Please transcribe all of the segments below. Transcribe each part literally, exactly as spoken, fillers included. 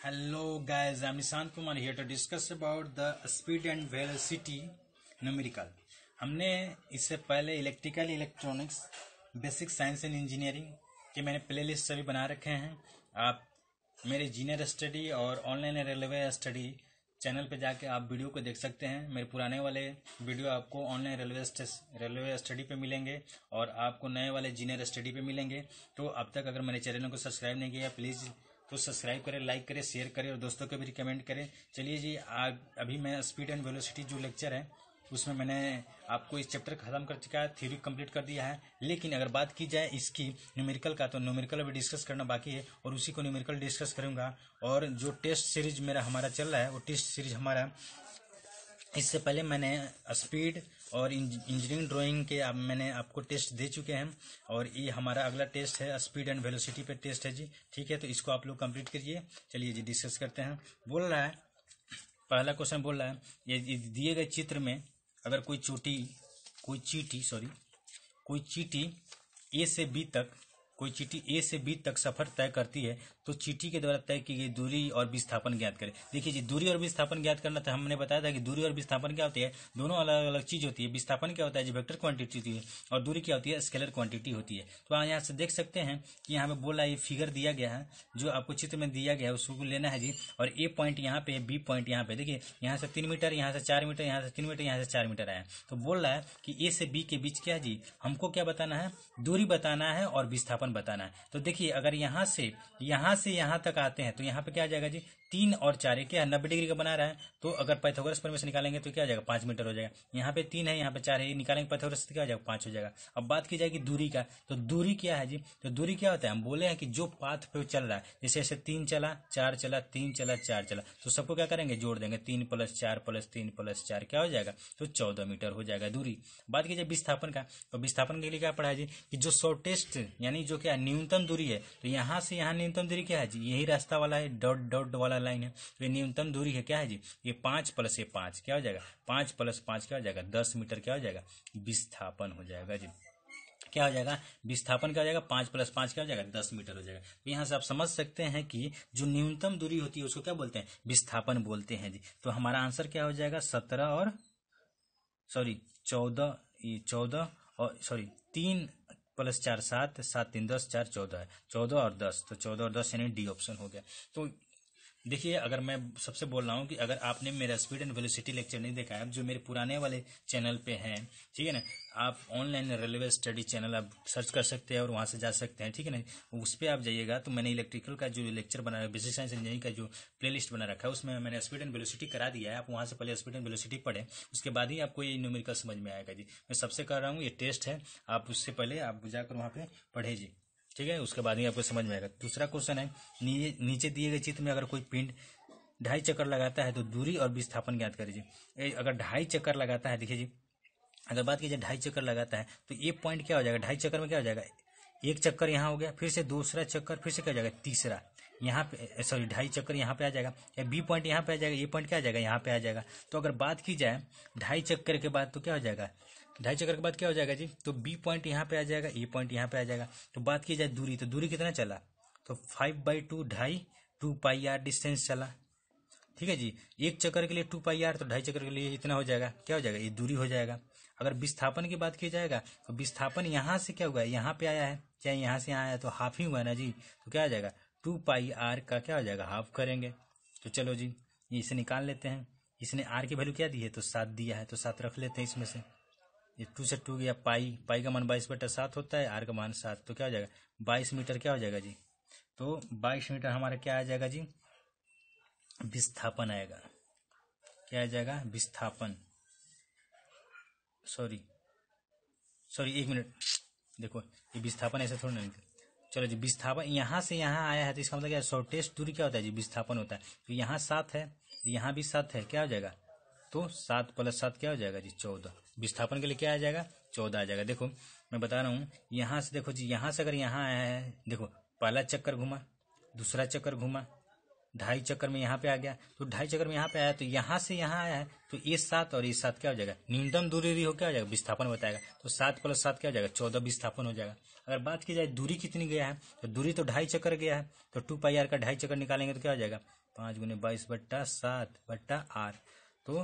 Hello guys, I am Nishanth Kumar here to discuss about the speed and velocity numerical. हमने इससे पहले electrical electronics basic science and engineering के मैंने playlist सभी बना रखे हैं. आप मेरे जीनियस स्टडी और ऑनलाइन रेलवे स्टडी चैनल पे जाके आप वीडियो को देख सकते हैं. मेरे पुराने वाले वीडियो आपको ऑनलाइन रेलवे रेलवे स्टडी पे मिलेंगे और आपको नए वाले जीनियस स्टडी पे मिलेंगे. तो अब तक अगर मेरे चैनल को सब्सक्राइब नहीं किया प्लीज़ तो सब्सक्राइब करें, लाइक करें, शेयर करें और दोस्तों को भी रिकमेंड करें. चलिए जी, आज अभी मैं स्पीड एंड वेलोसिटी जो लेक्चर है उसमें मैंने आपको इस चैप्टर खत्म कर चुका है, थ्योरी कंप्लीट कर दिया है. लेकिन अगर बात की जाए इसकी न्यूमेरिकल का तो न्यूमेरिकल अभी डिस्कस करना बाकी है और उसी को न्यूमेरिकल डिस्कस करूंगा. और जो टेस्ट सीरीज मेरा हमारा चल रहा है वो टेस्ट सीरीज हमारा इससे पहले मैंने स्पीड और इंजीनियरिंग ड्राइंग के अब मैंने आपको टेस्ट दे चुके हैं और ये हमारा अगला टेस्ट है, स्पीड एंड वेलोसिटी पे टेस्ट है जी. ठीक है, तो इसको आप लोग कंप्लीट करिए. चलिए जी डिस्कस करते हैं. बोल रहा है पहला क्वेश्चन, बोल रहा है ये दिए गए चित्र में अगर कोई चोटी कोई चीटी सॉरी कोई चीटी ए से बी तक कोई चीटी ए से बी तक सफर तय करती है तो चीटी के द्वारा तय की गई दूरी और विस्थापन ज्ञात करें. देखिए जी, दूरी और विस्थापन ज्ञात करना था, हमने बताया था कि दूरी और विस्थापन क्या होती है, दोनों अलग अलग चीज होती है. विस्थापन क्या होता है जी, वेक्टर क्वांटिटी होती है और दूरी क्या होती है, स्केलर क्वांटिटी होती है. तो आप यहाँ से देख सकते हैं कि यहाँ पे बोला ये फिगर दिया गया है जो आपको चित्र में दिया गया है उसको लेना है जी. और ए पॉइंट यहाँ पे, बी पॉइंट यहाँ पे, देखिए यहाँ से तीन मीटर, यहाँ से चार मीटर, यहाँ से तीन मीटर, यहाँ से चार मीटर आया. तो बोल रहा है कि ए से बी के बीच क्या जी, हमको क्या बताना है, दूरी बताना है और विस्थापन बताना है. तो देखिए अगर यहां से यहां से यहां तक आते हैं तो यहां पे क्या आ जाएगा जी, तीन और चार, क्या नब्बे डिग्री का बना रहा है. तो अगर पाइथागोरस प्रमेय से निकालेंगे तो क्या आ जाएगा, पांच मीटर हो जाएगा. यहाँ पे तीन है, यहाँ पे चार है, निकालेंगे पाइथागोरस से क्या आ जाएगा, पांच हो जाएगा. अब बात की जाएगी दूरी का, तो दूरी क्या है जी, तो दूरी क्या होता है, हम बोले हैं कि जो पाथ पे चल रहा है, जैसे जैसे तीन चला, चार चला, तीन चला, चार चला, तो सबको क्या करेंगे, जोड़ देंगे, तीन प्लस चार प्लस तीन प्लस चार क्या हो जाएगा, तो चौदह मीटर हो जाएगा दूरी. बात की जाए विस्थापन का, तो विस्थापन के लिए क्या पढ़ा है जी, कि जो शॉर्टेस्ट यानी जो क्या न्यूनतम दूरी है, तो यहाँ से यहाँ न्यूनतम दूरी क्या है जी, यही रास्ता वाला है, डॉट डॉट वाला लाइन है, तो ये न्यूनतम दूरी है क्या है जी, ये पांच प्लस ये पांच क्या हो जाएगा, पांच प्लस पांच क्या हो जाएगा, दस मीटर क्या हो जाएगा, विस्थापन हो जाएगा जी. क्या हो जाएगा, विस्थापन क्या हो जाएगा, पांच प्लस पांच क्या हो जाएगा, दस मीटर हो जाएगा. तो यहाँ से आप समझ सकते हैं कि जो न्यूनतम दूरी होती है उसको क्या बोलते हैं, विस्थापन बोलते हैं जी. तो हमारा आंसर क्या हो जाएगा, सत्रह और सॉरी चौदह चौदह और सॉरी तीन प्लस चार सात, सात तीन दस, चार चौदह है, चौदह और दस, तो चौदह और दस यानी डी ऑप्शन हो गया. तो देखिए अगर मैं सबसे बोल रहा हूँ कि अगर आपने मेरा स्पीड एंड वेलोसिटी लेक्चर नहीं देखा है जो मेरे पुराने वाले चैनल पे हैं, ठीक है ना, आप ऑनलाइन रेलवे स्टडी चैनल आप सर्च कर सकते हैं और वहाँ से जा सकते हैं, ठीक है ना, उस पर आप जाइएगा. तो मैंने इलेक्ट्रिकल का जो लेक्चर बना रहा, बेसिक साइंस इंजीनियरिंग का जो प्ले लिस्ट बना रखा है उसमें मैंने स्पीड एंड वेलोसिटी करा दिया है. आप वहाँ से पहले स्पीड एंड वेलोसिटी पढ़ें, उसके बाद ही आपको ये न्यूमेरिकल समझ में आएगा जी. मैं सबसे कह रहा हूँ ये टेस्ट है, आप उससे पहले आप जाकर वहाँ पर पढ़े जी, ठीक है, उसके बाद ही आपको समझ में आएगा. दूसरा क्वेश्चन है, नी, नीचे दिए गए चित्र में अगर कोई पिंड ढाई चक्कर लगाता है तो दूरी और विस्थापन ज्ञात करिए. अगर ढाई चक्कर लगाता है, देखिए जी, अगर बात की जाए ढाई चक्कर लगाता है तो ये पॉइंट क्या हो जाएगा, ढाई चक्कर में क्या हो जाएगा, एक चक्कर यहाँ हो गया, फिर से दूसरा चक्कर, फिर से क्या हो जाएगा, तीसरा यहाँ पे सॉरी ढाई चक्कर यहाँ पे आ जाएगा, या बी पॉइंट यहाँ पे आ जाएगा, ये पॉइंट क्या आ जाएगा, यहाँ पे आ जाएगा. तो अगर बात की जाए ढाई चक्कर के बाद तो क्या हो जाएगा, ढाई चक्कर के बाद क्या हो जाएगा जी, तो बी पॉइंट यहाँ पे आ जाएगा, ए पॉइंट यहाँ पे आ जाएगा. तो बात की जाए दूरी, तो दूरी कितना चला, तो फाइव बाई टू ढाई टू पाई आर डिस्टेंस चला, ठीक है जी. एक चक्कर के लिए टू पाई आर, तो ढाई चक्कर के लिए इतना हो जाएगा, क्या हो जाएगा, ये दूरी हो जाएगा. अगर विस्थापन की बात की जाएगा तो विस्थापन यहाँ से क्या हुआ है, यहाँ पे आया है, चाहे यहाँ से यहाँ आया तो हाफ ही हुआ ना जी. तो क्या आ जाएगा, टू पाई आर का क्या हो जाएगा, हाफ करेंगे. तो चलो जी इसे निकाल लेते हैं. इसने आर की वैल्यू क्या दी है, तो सात दिया है, तो सात रख लेते हैं. इसमें से ये टू से टू गया, पाई पाई का मान बाईस बटा सात होता है, आर का मान सात, तो क्या हो जाएगा, बाईस मीटर क्या हो जाएगा जी. तो बाईस मीटर हमारा क्या आ जाएगा जी, विस्थापन आएगा, क्या आ जाएगा, विस्थापन सॉरी सॉरी एक मिनट, देखो ये विस्थापन ऐसे थोड़ा नहीं, चलो जी विस्थापन यहाँ से यहाँ आया है तो इसका मतलब क्या, शॉर्टेस्ट दूरी क्या होता है जी, विस्थापन होता है. तो यहाँ सात है, यहाँ भी सात है, क्या हो जाएगा, तो सात प्लस सात क्या हो जाएगा जी, चौदह. विस्थापन के लिए क्या आ जाएगा, चौदह आ जाएगा. देखो मैं बता रहा हूँ, यहाँ से देखो जी, यहाँ से अगर यहाँ आया है, देखो पहला चक्कर घुमा, दूसरा चक्कर घुमा, ढाई चक्कर में यहाँ पे आ गया, तो ढाई चक्कर में यहाँ पे आया, तो यहाँ से यहाँ आया है, तो ये सात और ये सात क्या हो जाएगा, न्यूनतम दूरी हो क्या हो जाएगा, विस्थापन बताएगा. तो सात प्लस सात क्या हो जाएगा, चौदह विस्थापन हो जाएगा. अगर बात की जाए दूरी कितनी गया है, तो दूरी तो ढाई चक्कर गया है, तो टू पाई आर का ढाई चक्कर निकालेंगे तो क्या हो जाएगा, पाँच गुने बाईस बट्टा सात बट्टा आर, तो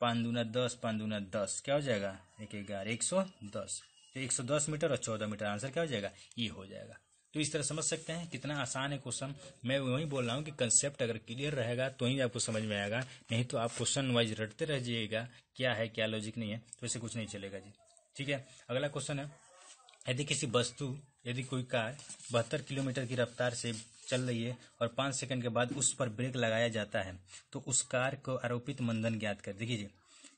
पाँच दूना दस, पाँच दूना दस क्या हो जाएगा, एक ग्यारह, एक सौ दस। तो एक सौ दस मीटर और चौदह मीटर आंसर क्या हो जाएगा, ये हो जाएगा। तो इस तरह समझ सकते हैं कितना आसान है क्वेश्चन। मैं वही बोल रहा हूँ कि कंसेप्ट अगर क्लियर रहेगा तो ही आपको समझ में आएगा, नहीं तो आप क्वेश्चन वाइज रटते रह जाइएगा क्या है क्या लॉजिक नहीं है, तो ऐसे कुछ नहीं चलेगा जी। ठीक है, अगला क्वेश्चन है, यदि किसी वस्तु यदि कोई कार बहत्तर किलोमीटर की रफ्तार से चल रही है और पाँच सेकंड के बाद उस पर ब्रेक लगाया जाता है तो उस कार को आरोपित मंदन ज्ञात कर। देखिए जी,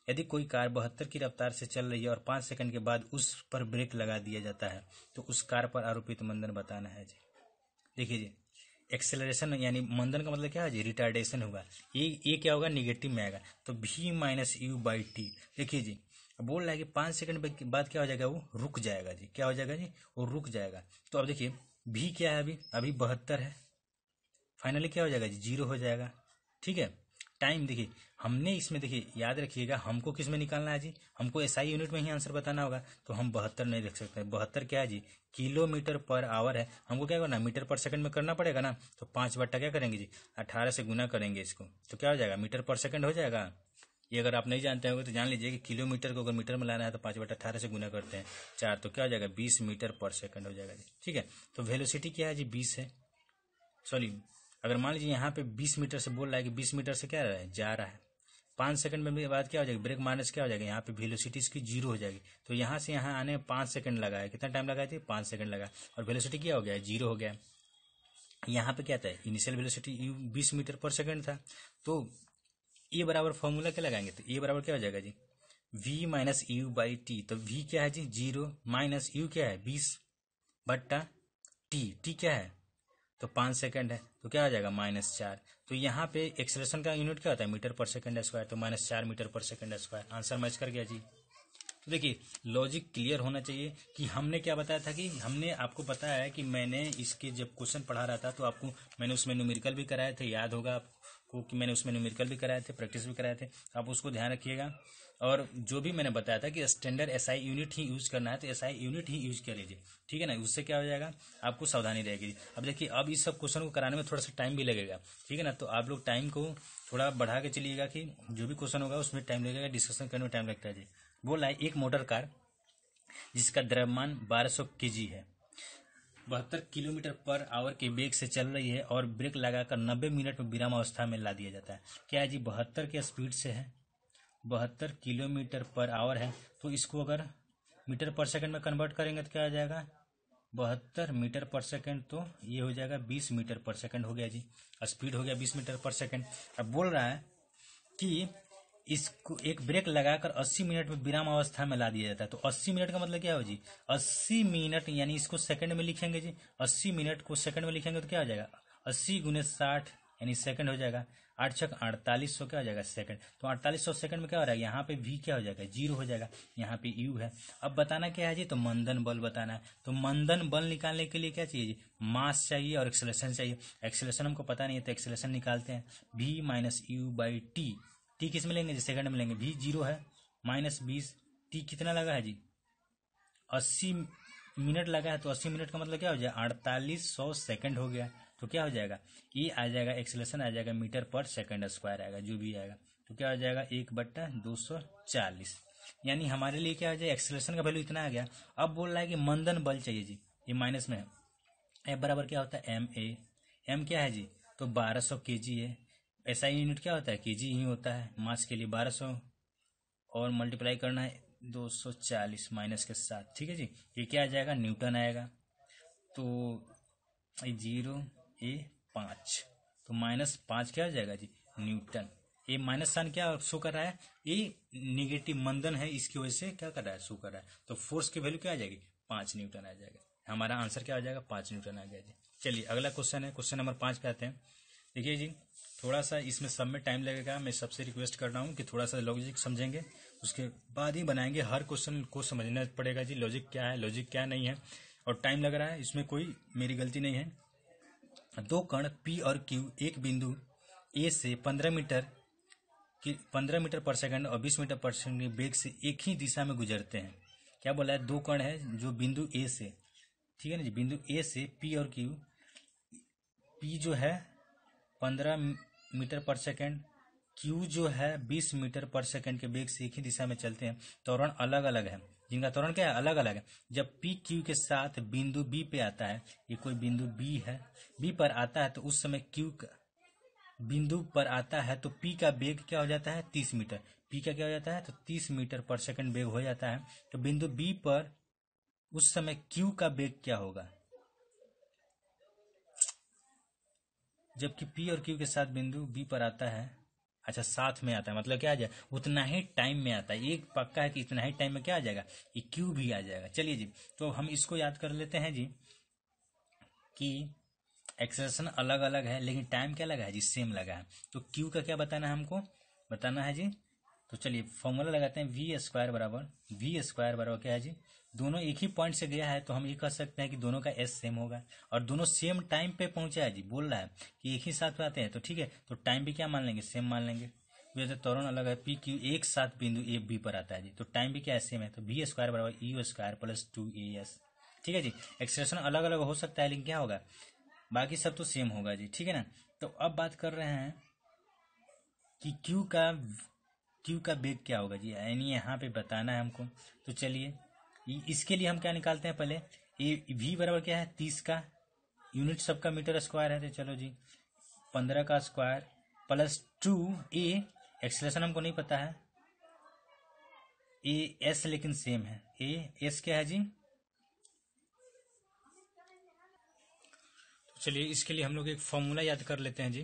यदि कोई कार बहत्तर की रफ्तार से चल रही है और पाँच सेकंड के बाद उस पर ब्रेक लगा दिया जाता है तो उस कार पर आरोपित मंदन बताना है जी। देखिए जी, एक्सेलरेशन यानी मंदन का मतलब क्या है जी, रिटार्डेशन होगा। ये ये क्या होगा, निगेटिव में आएगा, तो भी माइनस यू बाई टी। देखिए जी, बोल रहा है कि पाँच सेकंड के बाद क्या हो जाएगा, वो रुक जाएगा जी। क्या हो जाएगा जी, वो रुक जाएगा। तो अब देखिए भी क्या है, अभी अभी बहत्तर है, फाइनली क्या हो जाएगा जी, जीरो हो जाएगा। ठीक है, टाइम देखिए हमने इसमें, देखिए याद रखिएगा हमको किस में निकालना है जी, हमको एसआई यूनिट में ही आंसर बताना होगा, तो हम बहत्तर नहीं रख सकते। बहत्तर क्या है जी, किलोमीटर पर आवर है, हमको क्या करना, मीटर पर सेकंड में करना पड़ेगा ना, तो पाँच बट्टा क्या करेंगे जी, अठारह से गुना करेंगे इसको, तो क्या हो जाएगा, मीटर पर सेकंड हो जाएगा। ये अगर आप नहीं जानते होंगे तो जान लीजिए कि किलोमीटर को अगर मीटर में लाना है तो पाँच बटा अठारह से गुना करते हैं चार, तो क्या हो जाएगा, बीस मीटर पर सेकंड हो जाएगा जी। ठीक है, तो वेलोसिटी क्या है जी, बीस है। सॉरी, अगर मान लीजिए यहाँ पे बीस मीटर से बोल रहा है कि बीस मीटर से क्या रहा है, जा रहा है, पाँच सेकंड में बाद क्या हो जाएगा, ब्रेक मारने से क्या हो जाएगा, यहाँ पे वेलोसिटी इसकी जीरो हो जाएगी। तो यहाँ से यहाँ आने में पाँच सेकंड लगा है, कितना टाइम लगाया था, पाँच सेकंड लगा, और वेलोसिटी क्या हो गया, जीरो हो गया। यहाँ पे क्या था, इनिशियल वेलोसिटी बीस मीटर पर सेकंड था, तो ए बराबर फॉर्मूला क्या लगाएंगे, तो ए बराबर क्या हो जाएगा जी, v minus u by t. तो वी क्या है जी, जीरो माइनस यू क्या है, बीस बट्टा टी। टी क्या है, तो पाँच सेकंड है, तो क्या हो जाएगा, माइनस चार। तो यहाँ पे एक्सेलरेशन का यूनिट क्या होता है, मीटर पर सेकंड स्क्वायर, तो माइनस चार metre per second square, answer match कर गया जी। तो देखिए लॉजिक क्लियर होना चाहिए कि हमने क्या बताया था, कि हमने आपको बताया है कि मैंने इसके जब क्वेश्चन पढ़ा रहा था तो आपको मैंने उसमें न्यूमेरिकल भी कराए थे, याद होगा आपको कि मैंने उसमें न्यूमेरिकल भी कराए थे, प्रैक्टिस भी कराए थे, आप उसको ध्यान रखिएगा। और जो भी मैंने बताया था कि स्टैंडर्ड एसआई यूनिट ही यूज़ करना है तो एसआई यूनिट ही यूज़ कर लीजिए, ठीक है ना, उससे क्या हो जाएगा, आपको सावधानी रहेगी। अब देखिए अब इस सब क्वेश्चन को कराने में थोड़ा सा टाइम भी लगेगा, ठीक है ना, तो आप लोग टाइम को थोड़ा बढ़ा के चलिएगा कि जो भी क्वेश्चन होगा उसमें टाइम लगेगा, डिस्कशन करने में टाइम लगता है जी। बोला है एक मोटर कार जिसका द्रव्यमान बारह सौ के जी है, बहत्तर किलोमीटर पर आवर के वेग से चल रही है और ब्रेक लगाकर नब्बे मिनट में विराम अवस्था में ला दिया जाता है। क्या जी, बहत्तर के स्पीड से है, बहत्तर किलोमीटर पर आवर है, तो इसको अगर मीटर पर सेकंड में कन्वर्ट करेंगे तो क्या आ जाएगा, बहत्तर मीटर पर सेकंड, तो ये हो जाएगा बीस मीटर पर सेकंड हो गया जी, स्पीड हो गया बीस मीटर पर सेकंड। अब बोल रहा है कि इसको एक ब्रेक लगाकर अस्सी मिनट में विराम अवस्था में ला दिया जाता है, तो अस्सी मिनट का मतलब क्या हो जी, अस्सी मिनट यानी इसको सेकंड में लिखेंगे जी, अस्सी मिनट को सेकंड में लिखेंगे तो क्या हो जाएगा, अस्सी गुने साठ यानी सेकंड हो जाएगा, आठ छक अड़तालीस सौ क्या हो जाएगा सेकंड, तो अड़तालीस सौ सेकंड में क्या हो रहा है, यहाँ पे भी क्या हो जाएगा, जीरो हो जाएगा, यहाँ पे यू है। अब बताना क्या है जी, तो मंदन बल बताना है, तो मंदन बल निकालने के लिए क्या चाहिए जी, मास चाहिए और एक्सेलरेशन चाहिए। एक्सेलरेशन हमको पता नहीं है तो एक्सेलरेशन निकालते हैं, भी minus u by t. T किस में लेंगे जी, सेकंड में लेंगे, भी जीरो है माइनस बीस, टी कितना लगा है जी, अस्सी मिनट लगा है, तो अस्सी मिनट का मतलब क्या हो जाएगा, अड़तालीस सौ सेकंड हो गया, तो क्या हो जाएगा, ये आ जाएगा, एक्सेलरेशन आ जाएगा, मीटर पर सेकंड स्क्वायर आएगा, जो भी आएगा, तो क्या हो जाएगा, एक बट्टा दो सौ चालीस, यानी हमारे लिए क्या हो जाएगा, एक्सेलरेशन का वैल्यू इतना आ गया। अब बोल रहा है कि मंदन बल चाहिए जी, ये माइनस में है, एफ बराबर क्या होता है, एम ए, एम क्या है जी, तो बारह सौ के जी है, एसआई यूनिट क्या होता है, के जी ही होता है, मास के लिए बारह सौ और मल्टीप्लाई करना है दो सौ चालीस माइनस के साथ, ठीक है जी, ये क्या आ जाएगा, न्यूटन आएगा, तो जीरो ए पाँच, तो माइनस पाँच क्या हो जाएगा जी, न्यूटन। ये माइनस साइन क्या शो कर रहा है, ये निगेटिव मंदन है, इसकी वजह से क्या कर रहा है, शो कर रहा है, तो फोर्स की वैल्यू क्या आ जाएगी, पाँच न्यूटन आ जाएगा, हमारा आंसर क्या हो जाएगा, पाँच न्यूटन आ जाएगा। चलिए अगला क्वेश्चन है, क्वेश्चन नंबर पाँच पे आते हैं। देखिए जी, थोड़ा सा इसमें सब में टाइम लगेगा, मैं सबसे रिक्वेस्ट कर रहा हूँ कि थोड़ा सा लॉजिक समझेंगे उसके बाद ही बनाएंगे, हर क्वेश्चन को समझना पड़ेगा जी, लॉजिक क्या है, लॉजिक क्या नहीं है, और टाइम लग रहा है, इसमें कोई मेरी गलती नहीं है। दो कण P और Q एक बिंदु A से पंद्रह मीटर की पंद्रह मीटर पर सेकंड और बीस मीटर पर सेकंड के वेग से एक ही दिशा में गुजरते हैं। क्या बोला है, दो कण है जो बिंदु A से, ठीक है ना जी, बिंदु A से P और Q, P जो है पंद्रह मीटर पर सेकेंड, क्यू जो है बीस मीटर पर सेकेंड के वेग से एक ही दिशा में चलते हैं। त्वरण अलग अलग है, जिनका त्वरण क्या है अलग अलग है। जब पी क्यू के साथ बिंदु बी पे आता है, ये कोई बिंदु बी है, बी पर आता है तो उस समय क्यू का बिंदु पर आता है तो पी का वेग क्या हो जाता है तीस मीटर, पी का क्या हो जाता है तो तीस मीटर पर सेकंड वेग हो जाता है। तो बिंदु बी पर उस समय क्यू का वेग क्या होगा, जबकि पी और क्यू के साथ बिंदु बी पर आता है, अच्छा साथ में आता है, मतलब क्या आ जाए उतना ही टाइम में आता है, एक पक्का है कि इतना ही टाइम में क्या आ जाएगा ये क्यू भी आ जाएगा। चलिए जी, तो हम इसको याद कर लेते हैं जी कि एक्सेलरेशन अलग अलग है लेकिन टाइम क्या लगा है जी सेम लगा है। तो क्यू का क्या बताना है हमको, बताना है जी। तो चलिए फॉर्मूला लगाते हैं, वी स्क्वायर बराबर वी स्क्वायर बराबर क्या है जी, दोनों एक ही पॉइंट से गया है तो हम ये कह सकते हैं कि दोनों का एस सेम होगा और दोनों सेम टाइम पे पहुंचा है जी, बोल रहा है कि एक ही साथ आते हैं तो ठीक है, तो टाइम भी क्या मान लेंगे सेम मान लेंगे। त्वरण अलग है, पी क्यू एक साथ बिंदु ए बी पर आता है जी, तो टाइम भी क्या है सेम है, तो वी स्क्वायर बराबर u square plus two a s, ठीक है जी। एक्सेलरेशन अलग अलग हो सकता है लेकिन क्या होगा बाकी सब तो सेम होगा जी, ठीक है ना। तो अब बात कर रहे हैं कि क्यू का क्यू का वेग क्या होगा जी, यानी यहाँ पे बताना है हमको। तो चलिए इसके लिए हम क्या निकालते हैं, पहले ए वी बराबर क्या है तीस का यूनिट सबका मीटर स्क्वायर है, तो चलो जी पंद्रह का square plus two a, acceleration हमको नहीं पता है ए एस लेकिन सेम है, ए एस क्या है जी। चलिए इसके लिए हम लोग एक फॉर्मूला याद कर लेते हैं जी,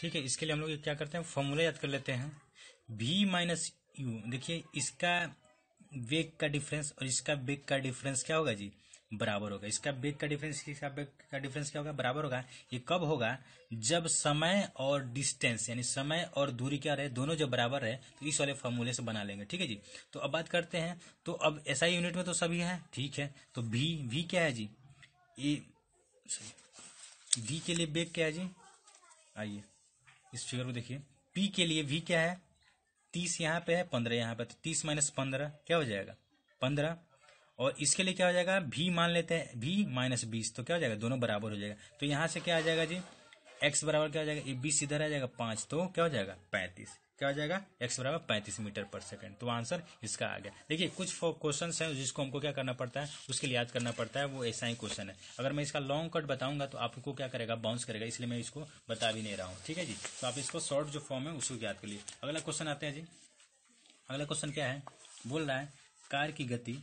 ठीक है। इसके लिए हम लोग क्या करते हैं फॉर्मूला याद कर लेते हैं, v माइनस यू, देखिए इसका वेग का डिफरेंस और इसका वेग का डिफरेंस क्या होगा जी बराबर होगा, इसका वेग का डिफरेंस इसका वेग का डिफरेंस क्या होगा बराबर होगा। ये कब होगा जब समय और डिस्टेंस यानी समय और दूरी क्या रहे दोनों जब बराबर है, तो इस वाले फॉर्मूले से बना लेंगे, ठीक है जी। तो अब बात करते हैं, तो अब एसआई यूनिट में तो सभी है, ठीक है। तो v v क्या है जी, ए v के लिए वेग क्या है जी, आइए इस फिगर को देखिए, p के लिए v क्या है तीस यहाँ पे है पंद्रह यहाँ पे, तो तीस माइनस पंद्रह क्या हो जाएगा पंद्रह, और इसके लिए क्या हो जाएगा v मान लेते हैं v माइनस बीस, तो क्या हो जाएगा दोनों बराबर हो जाएगा। तो यहाँ से क्या आ जाएगा जी x बराबर क्या हो जाएगा ये बीस इधर आ जाएगा पाँच, तो क्या हो जाएगा पैंतीस, क्या हो जाएगा x बराबर पैंतीस मीटर पर सेकंड। तो आंसर इसका आ गया। देखिए कुछ क्वेश्चन हैं जिसको हमको क्या करना पड़ता है उसके लिए याद करना पड़ता है, वो ऐसा ही क्वेश्चन है। अगर मैं इसका लॉन्ग कट बताऊंगा तो आपको क्या करेगा बाउंस करेगा, इसलिए मैं इसको बता भी नहीं रहा हूँ, ठीक है जी। तो आप इसको शॉर्ट जो फॉर्म है उसको याद कर लिए। अगला क्वेश्चन आते हैं जी, अगला क्वेश्चन क्या है, बोल रहा है कार की गति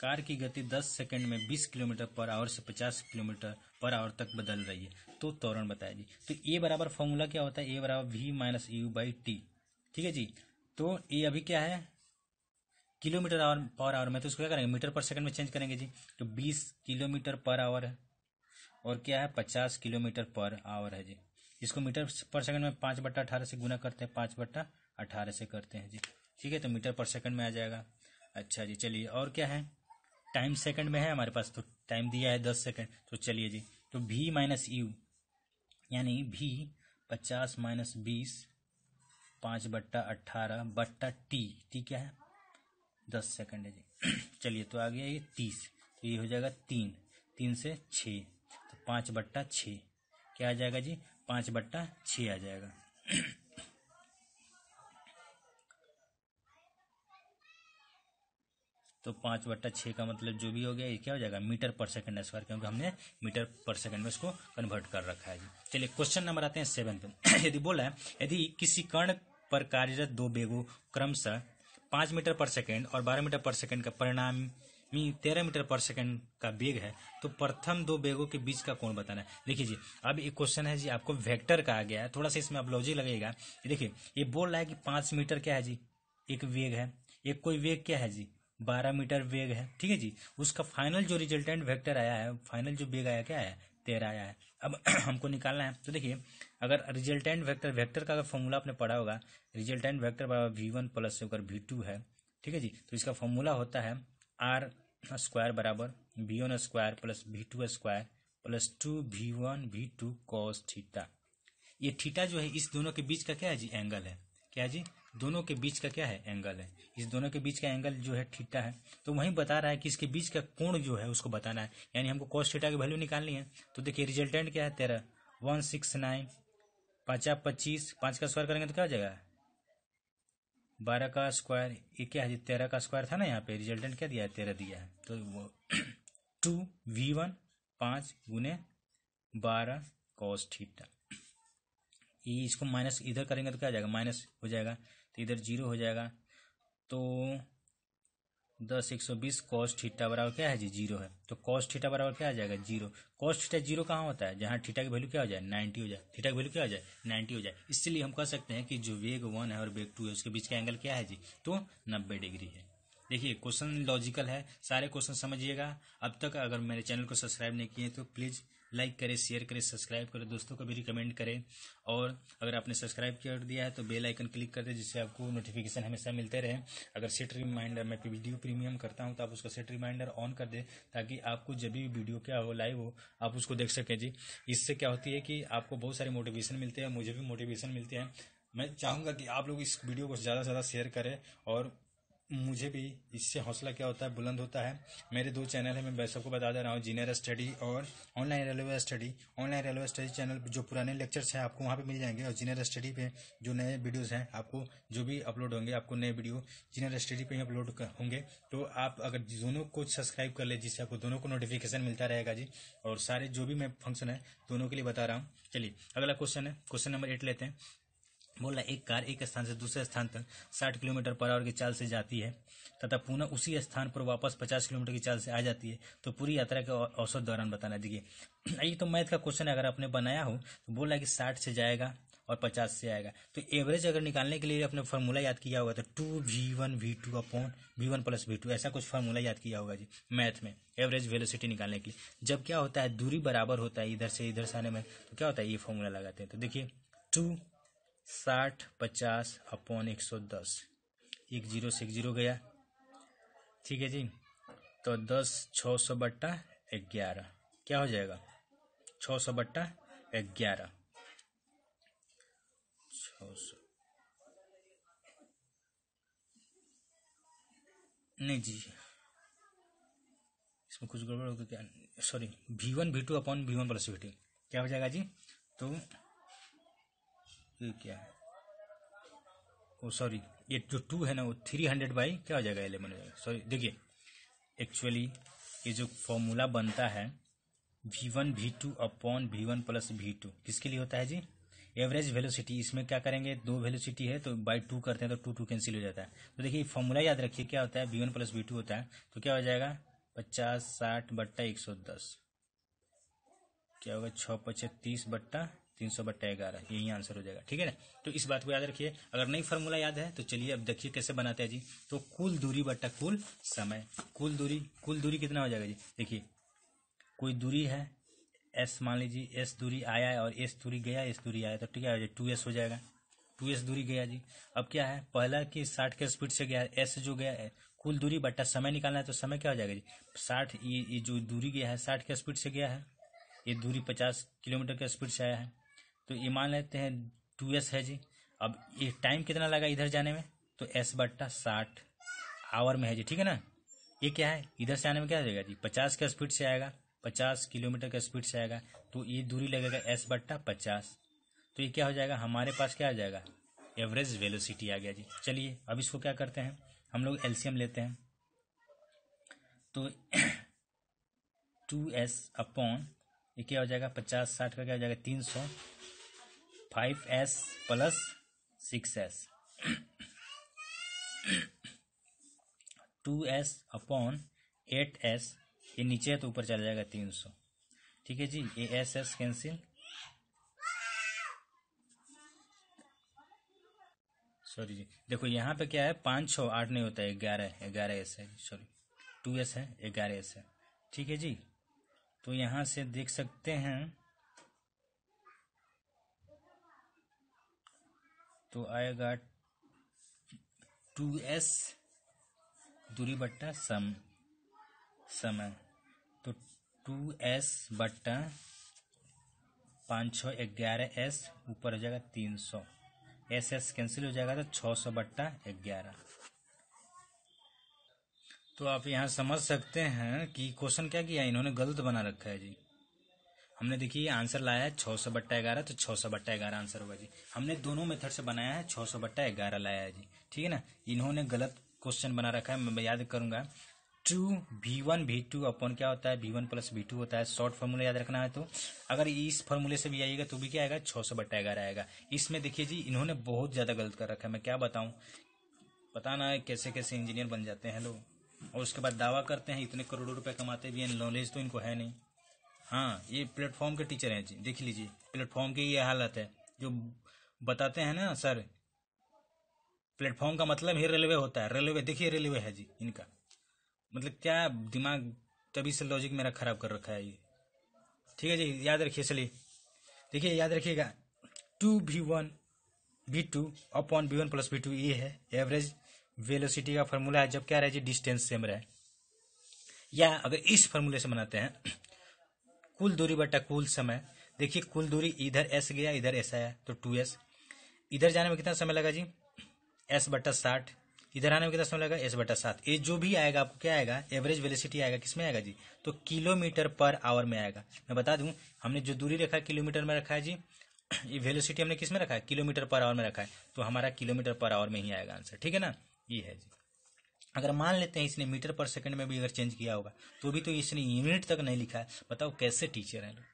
कार की गति दस सेकंड में बीस किलोमीटर पर आवर से पचास किलोमीटर पर आवर तक बदल रही है, तो त्वरण बताया जी। तो ए बराबर फॉर्मूला क्या होता है, ए बराबर v minus u by t, ठीक है जी। तो ए अभी क्या है किलोमीटर आवर पर आवर में, तो उसको क्या करेंगे मीटर पर सेकंड में चेंज करेंगे जी। तो बीस किलोमीटर पर आवर है और क्या है पचास किलोमीटर पर आवर है जी। इसको मीटर पर सेकंड में पाँच बट्टा अठारह से गुना करते हैं, पाँच बट्टा अठारह से करते हैं जी, ठीक है। तो मीटर पर सेकंड में आ जाएगा। अच्छा जी, चलिए और क्या है टाइम सेकंड में है हमारे पास, तो टाइम दिया है दस सेकंड। तो चलिए जी, तो v माइनस यू यानी v पचास माइनस बीस पाँच बट्टा अट्ठारह बट्टा टी, टी क्या है दस सेकंड है जी। चलिए तो आ गया ये तीस, तो ये हो जाएगा तीन, तीन से छः, तो पाँच बट्टा छः क्या आ जाएगा जी, पाँच बट्टा छः आ जाएगा। तो पाँच बट्टा छः का मतलब जो भी हो गया ये क्या हो जाएगा मीटर पर सेकंड स्क्वायर, क्योंकि हमने मीटर पर सेकंड में इसको कन्वर्ट कर रखा है जी। चलिए क्वेश्चन नंबर आते हैं सेवन पे। यदि बोला है यदि किसी कण पर कार्यरत दो वेगों क्रमशः पाँच मीटर पर सेकंड और बारह मीटर पर सेकंड का परिणामी तेरह मीटर पर सेकंड का वेग है, तो प्रथम दो वेगों के बीच का कोण बताना है। देखिए जी, अब एक क्वेश्चन है जी, आपको वेक्टर कहा गया है, थोड़ा सा इसमें आप लॉजिक लगेगा। देखिए ये बोल रहा है कि पाँच मीटर क्या है जी एक वेग है, एक कोई वेग क्या है जी बारह मीटर वेग है, ठीक है जी। उसका फाइनल जो रिजल्टेंट वेक्टर आया है, फाइनल जो वेग आया क्या है तेरह आया है। अब हमको निकालना है, तो देखिए अगर रिजल्टेंट वेक्टर वेक्टर का अगर फॉर्मूला आपने पढ़ा होगा, रिजल्टेंट वेक्टर बराबर वी वन प्लस होकर वी टू है, ठीक है जी। तो इसका फॉर्मूला होता है आर स्क्वायर बराबर v one square plus v two square plus two v one v two cos theta. ये थीटा जो है इस दोनों के बीच का क्या है जी एंगल है, क्या जी दोनों के बीच का क्या है एंगल है, इस दोनों के बीच का एंगल जो है थीटा है। तो वहीं बता रहा है कि इसके बीच का कोण जो है उसको बताना है, यानी हमको cos थीटा की वैल्यू निकालनी है। तो देखिए रिजल्टेंट क्या है तेरह वन सिक्स नाइन, पाँचा पच्चीस, पाँच का स्क्वायर करेंगे तो क्या हो जाएगा बारह का स्क्वायर, ये क्या है तेरह का स्क्वायर था ना, यहाँ पे रिजल्टेंट क्या दिया है तेरह दिया है, तो वो टू वी वन पाँच गुने बारह कॉस थीटा, ये इसको माइनस इधर करेंगे तो क्या हो जाएगा माइनस हो जाएगा, तो इधर जीरो हो जाएगा, तो दस एक सौ बीस कॉस थीटा बराबर क्या है जी जीरो है, तो कॉस थीटा बराबर क्या आ जाएगा जीरो, कॉस थीटा जीरो कहाँ होता है जहाँ थीटा की वैल्यू क्या हो जाए नाइन्टी हो जाए, थीटा की वैल्यू क्या हो जाए नाइन्टी हो जाए, इसलिए हम कह सकते हैं कि जो वेग वन है और वेग टू है उसके बीच का एंगल क्या है जी तो नब्बे डिग्री है। देखिए क्वेश्चन लॉजिकल है, सारे क्वेश्चन समझिएगा। अब तक अगर मेरे चैनल को सब्सक्राइब नहीं किए तो प्लीज़ लाइक करें, शेयर करें, सब्सक्राइब करें, दोस्तों को भी रिकमेंड करें, और अगर आपने सब्सक्राइब कर दिया है तो बेल आइकन क्लिक कर दें जिससे आपको नोटिफिकेशन हमेशा मिलते रहे। अगर सेट रिमाइंडर मैं वीडियो प्रीमियम करता हूं तो आप उसका सेट रिमाइंडर ऑन कर दें ताकि आपको जब भी वीडियो क्या हो लाइव हो आप उसको देख सकें जी। इससे क्या होती है कि आपको बहुत सारे मोटिवेशन मिलते हैं, मुझे भी मोटिवेशन मिलते हैं। मैं चाहूँगा कि आप लोग इस वीडियो को ज़्यादा से ज़्यादा शेयर करें और मुझे भी इससे हौसला क्या होता है बुलंद होता है। मेरे दो चैनल हैं, मैं वैसे को बता दे रहा हूँ, जीनियर स्टडी और online railway study. Online railway study channel जो पुराने लेक्चर्स हैं आपको वहाँ पे मिल जाएंगे, और जीनियर स्टडी पे जो नए वीडियोस हैं आपको जो भी अपलोड होंगे आपको नए वीडियो जीनियर स्टडी पे ही अपलोड होंगे। तो आप अगर दोनों को सब्सक्राइब कर ले जिससे आपको दोनों को नोटिफिकेशन मिलता रहेगा जी, और सारे जो भी मैं फंक्शन है दोनों के लिए बता रहा हूँ। चलिए अगला क्वेश्चन है, क्वेश्चन नंबर एट लेते हैं। बोला एक कार एक स्थान से दूसरे स्थान तक साठ किलोमीटर पर आवर की चाल से जाती है तथा पुनः उसी स्थान पर वापस पचास किलोमीटर की चाल से आ जाती है, तो पूरी यात्रा के औसत दौरान बताना दीजिए। ये तो मैथ का क्वेश्चन है, अगर आपने बनाया हो तो बोला कि साठ से जाएगा और पचास से आएगा, तो एवरेज अगर निकालने के लिए अपने फार्मूला याद किया होगा तो two v one v two upon v one plus v two, ऐसा कुछ फार्मूला याद किया होगा जी मैथ में एवरेज वेलोसिटी निकालने के लिए। जब क्या होता है दूरी बराबर होता है इधर से इधर से आने में, तो क्या होता है ये फार्मूला लगाते हैं। तो देखिए टू साठ पचास अपॉन एक सौ दस, एक जीरो से एक जीरो गया, ठीक है जी, तो दस छः सौ बट्टा ग्यारह क्या हो जाएगा छः सौ बट्टा ग्यारह, छः सौ नहीं जी इसमें कुछ गड़बड़ हो तो क्या, sorry v one v two upon v one plus v two क्या हो जाएगा जी, तो ये क्या है ओ सॉरी ये जो टू है ना वो थ्री हंड्रेड बाई क्या हो जाएगा इलेवन हो जाएगा। सॉरी देखिए एक्चुअली ये जो फॉर्मूला बनता है v one v two upon v one plus v two किसके लिए होता है जी एवरेज वेलोसिटी, इसमें क्या करेंगे दो वेलोसिटी है तो बाई टू करते हैं तो टू टू कैंसिल हो जाता है। तो देखिए फॉर्मूला याद रखिए क्या होता है v one plus v two होता है, तो क्या हो जाएगा पचास साठ बट्टा एक सौ दस क्या होगा छः पचास तीस बट्टा तीन सौ बट्टा ग्यारह, यही आंसर हो जाएगा, ठीक है ना। तो इस बात को याद रखिए, अगर नई फार्मूला याद है तो चलिए अब देखिए कैसे बनाते हैं जी। तो कुल दूरी बट्टा कुल समय, कुल दूरी कुल दूरी कितना हो जाएगा जी, देखिए कोई दूरी है एस मान लीजिए, एस दूरी आया है और एस दूरी गया एस दूरी आया, तो ठीक है टू एस हो जाएगा, टू एस दूरी गया जी। अब क्या है पहला कि साठ के स्पीड से गया एस जो गया है, कुल दूरी बट्टा समय निकालना है तो समय क्या हो जाएगा जी साठ, ये जो दूरी गया है साठ के स्पीड से गया है, ये दूरी पचास किलोमीटर के स्पीड से आया है, तो ये मान लेते हैं टू एस है जी। अब ये टाइम कितना लगा इधर जाने में तो एस बट्टा साठ आवर में है जी, ठीक है ना। ये क्या है इधर से आने में क्या हो जाएगा जी पचास के स्पीड से आएगा, पचास किलोमीटर के स्पीड से आएगा, तो ये दूरी लगेगा एस बट्टा पचास, तो ये क्या हो जाएगा हमारे पास क्या आ जाएगा एवरेज वेलोसिटी आ गया जी। चलिए अब इसको क्या करते हैं हम लोग एलसीएम लेते हैं, तो टू एस अपॉन ये क्या हो जाएगा पचास साठ का क्या हो जाएगा तीन सौ five s plus six s, two s upon eight s ये नीचे है तो ऊपर चला जाएगा तीन सौ, ठीक है जी। A s s cancel, sorry जी देखो यहाँ पे क्या है पाँच छः आठ नहीं होता है ग्यारह ग्यारह एस है, सॉरी टू एस है ग्यारह एस है, ठीक है जी। तो यहाँ से देख सकते हैं तो आएगा टू एस दूरी बट्टा सम समय, तो टू एस बट्टा पाँच सौ ग्यारह एस ऊपर हो जाएगा तीन सौ, एस एस कैंसिल हो जाएगा तो छः सौ बट्टा ग्यारह। तो आप यहाँ समझ सकते हैं कि क्वेश्चन क्या किया इन्होंने गलत बना रखा है जी। हमने देखिए आंसर लाया है छह सौ बट्टा ग्यारह, तो छह सौ बट्टा ग्यारह आंसर होगा जी। हमने दोनों मेथड से बनाया है, छह सौ बट्टा ग्यारह लाया है जी, ठीक है ना। इन्होंने गलत क्वेश्चन बना रखा है, मैं याद करूंगा two v one v two upon क्या होता है, v one plus v two होता है। शॉर्ट फॉर्मूला याद रखना है, तो अगर इस फॉर्मूले से भी आइएगा तो भी क्या आएगा, छह सौ बट्टा ग्यारह आएगा। इसमें देखिए जी इन्होंने बहुत ज्यादा गलत कर रखा है, मैं क्या बताऊं, पता ना कैसे कैसे इंजीनियर बन जाते हैं लोग, और उसके बाद दावा करते हैं इतने करोड़ों रुपए कमाते भी हैं, नॉलेज तो इनको है नहीं। हाँ, ये प्लेटफॉर्म के टीचर हैं जी, देख लीजिए प्लेटफॉर्म की ये हालत है, जो बताते हैं ना सर प्लेटफॉर्म का मतलब ही रेलवे होता है, रेलवे देखिए रेलवे है जी इनका, मतलब क्या दिमाग, तभी से लॉजिक मेरा खराब कर रखा है ये, ठीक है जी। याद रखिए, चलिए देखिए याद रखिएगा two v one v two upon v one plus v two ये है एवरेज वेलोसिटी का फॉर्मूला है, जब क्या रहे जी डिस्टेंस सेम रहे, या अगर इस फॉर्मूले से बनाते हैं कुल दूरी बटा कुल समय। देखिए कुल दूरी इधर एस गया इधर एस आया तो टू एस, इधर जाने में कितना समय लगा जी एस बटा साठ, इधर आने में कितना समय लगा एस बटा सात। ये जो भी आएगा आपको क्या आएगा, एवरेज वेलोसिटी आएगा, किसमें आएगा जी, तो किलोमीटर पर आवर में आएगा। मैं बता दूं हमने जो दूरी रखा है किलोमीटर में रखा है जी, ये वेलोसिटी हमने किसमें रखा है किलोमीटर पर आवर में रखा है, तो हमारा किलोमीटर पर आवर में ही आएगा आंसर, ठीक है ना। ये है जी, अगर मान लेते हैं इसने मीटर पर सेकंड में भी अगर चेंज किया होगा तो भी, तो इसने यूनिट तक नहीं लिखा है, बताओ कैसे टीचर है लोग।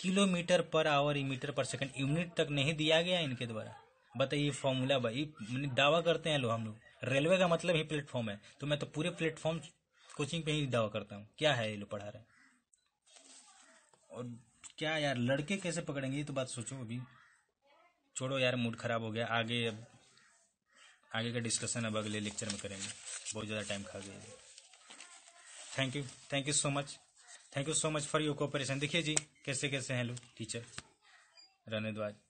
Kilometre per hour metre per second unit तक नहीं दिया गया इनके द्वारा, बताइए फॉर्मूला भाई, दावा करते हैं लोग हम लोग रेलवे का मतलब ही प्लेटफॉर्म है, तो मैं तो पूरे प्लेटफॉर्म कोचिंग पे ही दावा करता हूँ, क्या है ये लोग पढ़ा रहे हैं। और क्या यार लड़के कैसे पकड़ेंगे ये तो बात सोचो, अभी छोड़ो यार मूड खराब हो गया, आगे अब आगे का डिस्कशन अब अगले लेक्चर में करेंगे, बहुत ज़्यादा टाइम खा गया। Thank you thank you so much thank you so much for your cooperation. देखिए जी कैसे कैसे हैं लोग टीचर, रहने दो आज।